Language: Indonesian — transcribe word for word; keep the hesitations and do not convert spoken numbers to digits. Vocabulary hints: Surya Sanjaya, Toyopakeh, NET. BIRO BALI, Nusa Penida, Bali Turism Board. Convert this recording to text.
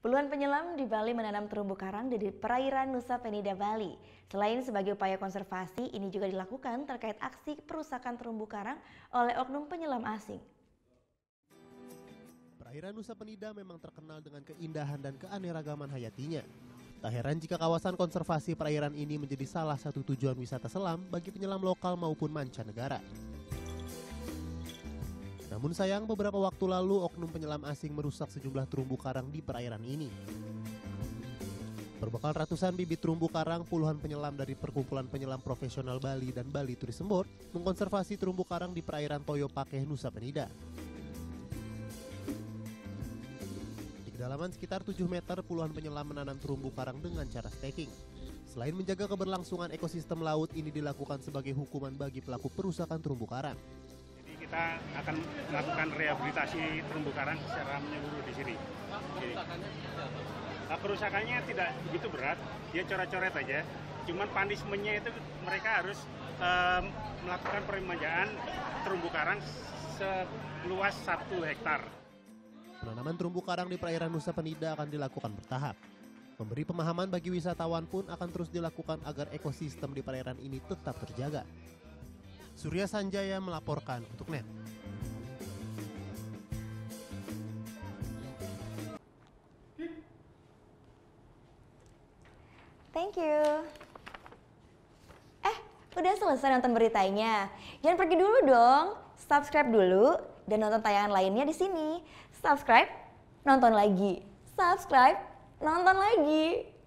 Puluhan penyelam di Bali menanam terumbu karang di perairan Nusa Penida, Bali. Selain sebagai upaya konservasi, ini juga dilakukan terkait aksi perusakan terumbu karang oleh oknum penyelam asing. Perairan Nusa Penida memang terkenal dengan keindahan dan keanekaragaman hayatinya. Tak heran jika kawasan konservasi perairan ini menjadi salah satu tujuan wisata selam bagi penyelam lokal maupun mancanegara. Namun sayang, beberapa waktu lalu oknum penyelam asing merusak sejumlah terumbu karang di perairan ini. Berbekal ratusan bibit terumbu karang, puluhan penyelam dari Perkumpulan Penyelam Profesional Bali dan Bali Turism Board mengkonservasi terumbu karang di perairan Toyopakeh, Nusa Penida. Di kedalaman sekitar tujuh meter, puluhan penyelam menanam terumbu karang dengan cara staking. Selain menjaga keberlangsungan ekosistem laut, ini dilakukan sebagai hukuman bagi pelaku perusakan terumbu karang. Kita akan melakukan rehabilitasi terumbu karang secara menyeluruh di sini. Nah, kerusakannya tidak begitu berat, dia coret-coret aja. Cuman punishment-nya itu mereka harus um, melakukan peremajaan terumbu karang seluas satu hektar. Penanaman terumbu karang di perairan Nusa Penida akan dilakukan bertahap. Memberi pemahaman bagi wisatawan pun akan terus dilakukan agar ekosistem di perairan ini tetap terjaga. Surya Sanjaya melaporkan untuk N E T. Thank you. Eh, udah selesai nonton beritanya. Jangan pergi dulu dong. Subscribe dulu dan nonton tayangan lainnya di sini. Subscribe, nonton lagi. Subscribe, nonton lagi.